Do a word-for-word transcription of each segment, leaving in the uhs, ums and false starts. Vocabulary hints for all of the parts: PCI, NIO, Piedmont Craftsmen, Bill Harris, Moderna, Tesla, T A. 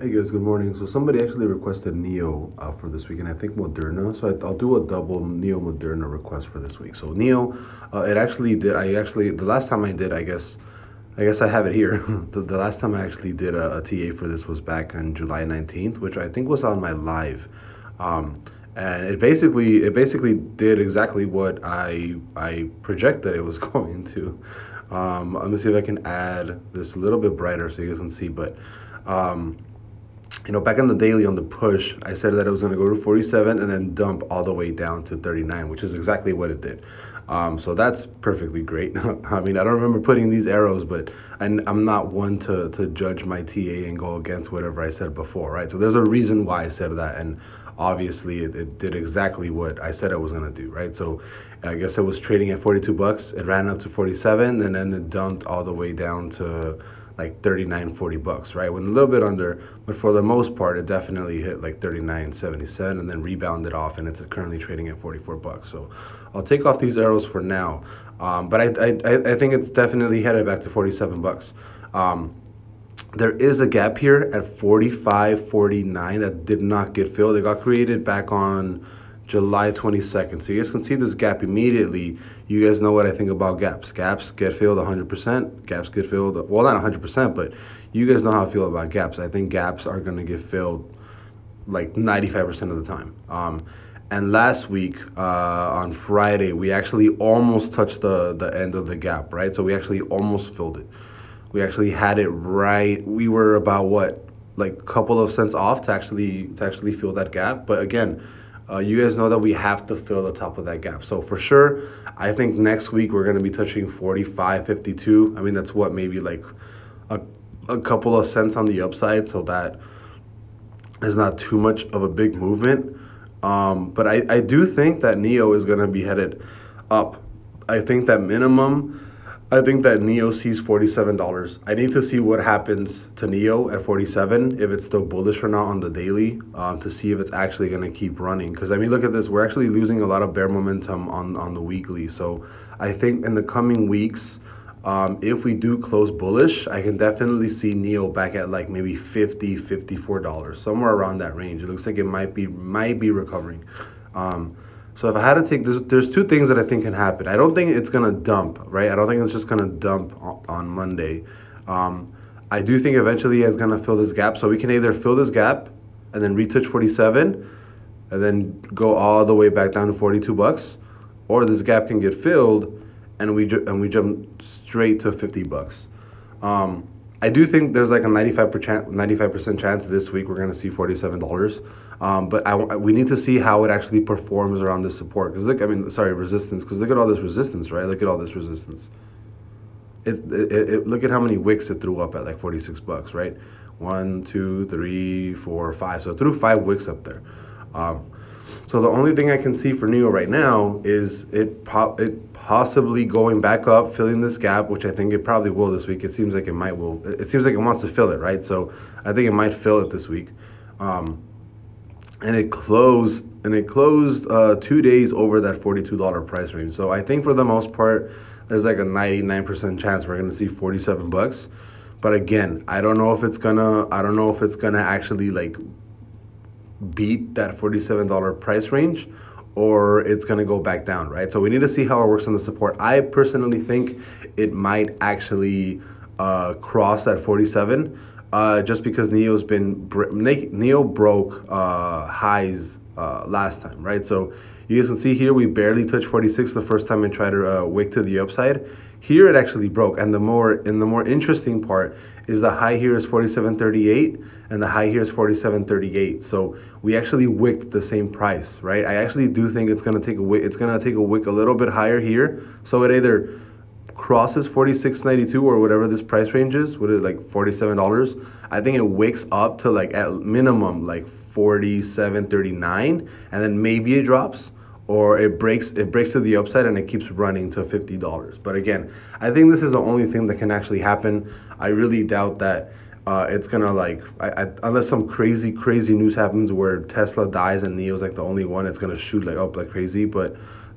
Hey guys, good morning. So somebody actually requested N I O uh, for this week, and I think Moderna. So I, I'll do a double N I O Moderna request for this week. So N I O, uh, it actually did. I actually the last time I did, I guess, I guess I have it here. the, the last time I actually did a, a T A for this was back on July nineteenth, which I think was on my live, um, and it basically it basically did exactly what I I projected it was going to. Um, let me see if I can add this a little bit brighter so you guys can see, but. Um, You know, back on the daily on the push, I said that it was going to go to forty-seven and then dump all the way down to thirty-nine, which is exactly what it did. Um, so that's perfectly great. I mean, I don't remember putting these arrows, but I, I'm not one to, to judge my T A and go against whatever I said before, right? So there's a reason why I said that, and obviously it, it did exactly what I said it was going to do, right? So I guess it was trading at forty-two bucks. It ran up to forty-seven and then it dumped all the way down to like thirty-nine forty bucks, right? Went a little bit under, but for the most part it definitely hit like thirty-nine seventy-seven and then rebounded off, and it's currently trading at forty-four bucks. So I'll take off these arrows for now, um, but I, I, I think it's definitely headed back to forty-seven bucks. Um, there is a gap here at forty-five forty-nine that did not get filled. It got created back on July twenty-second. So you guys can see this gap immediately. You guys know what I think about gaps. Gaps get filled one hundred percent. Gaps get filled, well, not one hundred percent, but you guys know how I feel about gaps. I think gaps are going to get filled like ninety-five percent of the time. Um, and last week uh, on Friday, we actually almost touched the, the end of the gap, right? So we actually almost filled it. We actually had it right. We were about what? Like a couple of cents off to actually, to actually fill that gap. But again, Uh, you guys know that we have to fill the top of that gap. So for sure, I think next week we're going to be touching forty-five fifty-two. I mean, that's what, maybe like a, a couple of cents on the upside. So that is not too much of a big movement. Um, but I, I do think that N I O is going to be headed up. I think that minimum, I think that N I O sees forty-seven dollars. I need to see what happens to N I O at forty-seven, if it's still bullish or not on the daily, um, to see if it's actually going to keep running. Because, I mean, look at this. We're actually losing a lot of bear momentum on, on the weekly. So I think in the coming weeks, um, if we do close bullish, I can definitely see N I O back at like maybe fifty, fifty-four dollars, somewhere around that range. It looks like it might be, might be recovering. Um, So if I had to take this, there's, there's two things that I think can happen. I don't think it's going to dump, right? I don't think it's just going to dump on, on Monday. Um, I do think eventually it's going to fill this gap. So we can either fill this gap and then retouch forty-seven and then go all the way back down to forty-two bucks, or this gap can get filled and we, ju and we jump straight to fifty bucks. Um, I do think there's like a ninety-five percent chance this week we're going to see forty-seven dollars. Um, but I, we need to see how it actually performs around this support. Because look, I mean, sorry, resistance. Because look at all this resistance, right? Look at all this resistance. It, it, it Look at how many wicks it threw up at like forty-six bucks, right? One, two, three, four, five. So it threw five wicks up there. Um, so the only thing I can see for N I O right now is it pop it. possibly going back up, filling this gap, which I think it probably will this week. It seems like it might will. It seems like it wants to fill it, right? So I think it might fill it this week. Um, and it closed, and it closed uh, two days over that forty-two dollar price range. So I think for the most part, there's like a ninety-nine percent chance we're gonna see forty-seven bucks. But again, I don't know if it's gonna. I don't know if it's gonna actually like beat that forty-seven dollar price range, or it's going to go back down, right? So we need to see how it works on the support. I personally think it might actually uh, cross that forty-seven, uh, just because N I O's been, N I O broke uh, highs uh, last time, right? So you guys can see here, we barely touched forty-six the first time and tried to uh, wick to the upside. Here it actually broke, and the more and the more interesting part is the high here is forty-seven thirty-eight and the high here is forty-seven thirty-eight. So we actually wicked the same price, right? I actually do think it's gonna take a wick, it's gonna take a wick a little bit higher here. So it either crosses forty-six ninety-two or whatever this price range is, what is like forty-seven dollars. I think it wicks up to like at minimum like forty-seven thirty-nine, and then maybe it drops. Or it breaks it breaks to the upside and it keeps running to fifty dollars. But again, I think this is the only thing that can actually happen. I really doubt that uh, it's gonna like I, I, unless some crazy crazy news happens where Tesla dies and N I O's like the only one, it's gonna shoot like up like crazy. But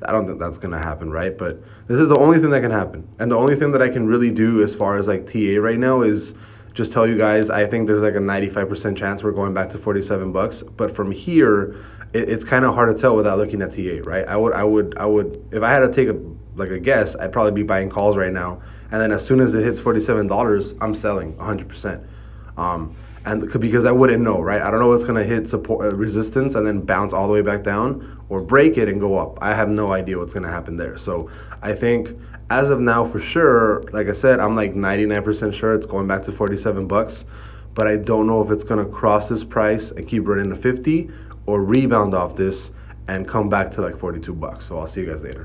I don't think that's gonna happen, right? But this is the only thing that can happen, and the only thing that I can really do as far as like T A right now is just tell you guys, I think there's like a ninety-five percent chance we're going back to forty-seven bucks. But from here, it, it's kind of hard to tell without looking at T eight, right? I would, I would, I would, if I had to take a like a guess, I'd probably be buying calls right now. And then as soon as it hits forty-seven dollars, I'm selling one hundred percent. Um, and because I wouldn't know, right? I don't know what's gonna hit support uh, resistance and then bounce all the way back down, or break it and go up. I have no idea what's gonna happen there. So I think as of now, for sure, like I said, I'm like ninety-nine percent sure it's going back to forty-seven bucks, but I don't know if it's gonna cross this price and keep running to fifty, or rebound off this and come back to like forty-two bucks. So I'll see you guys later.